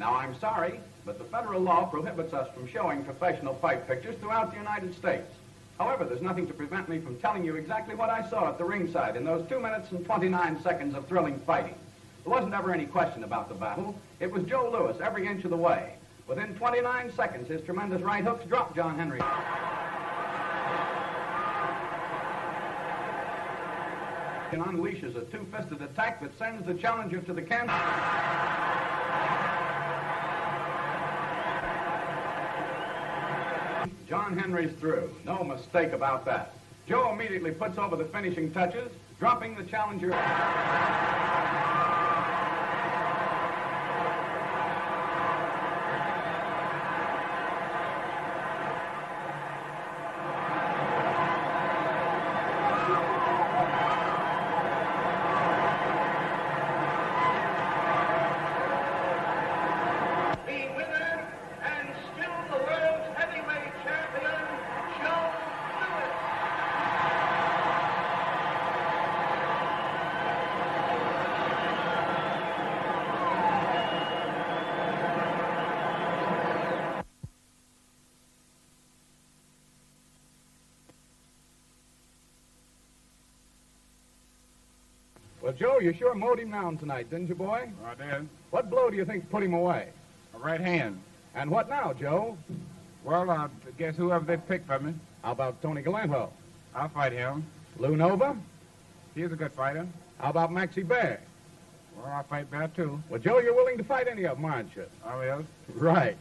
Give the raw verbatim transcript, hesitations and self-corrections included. Now, I'm sorry, but the federal law prohibits us from showing professional fight pictures throughout the United States. However, there's nothing to prevent me from telling you exactly what I saw at the ringside in those two minutes and twenty-nine seconds of thrilling fighting. There wasn't ever any question about the battle. It was Joe Louis every inch of the way. Within twenty-nine seconds, his tremendous right hooks dropped John Henry. And unleashes a two-fisted attack that sends the challenger to the canvas. John Henry's through. No mistake about that. Joe immediately puts over the finishing touches, dropping the challenger. Well, Joe, you sure mowed him down tonight, didn't you, boy? I did. What blow do you think put him away? A right hand. And what now, Joe? Well, I guess whoever they picked for me. How about Tony Galanto? I'll fight him. Lou Nova? He's a good fighter. How about Maxie Baer? Well, I'll fight Baer, too. Well, Joe, you're willing to fight any of them, aren't you? I will. Right.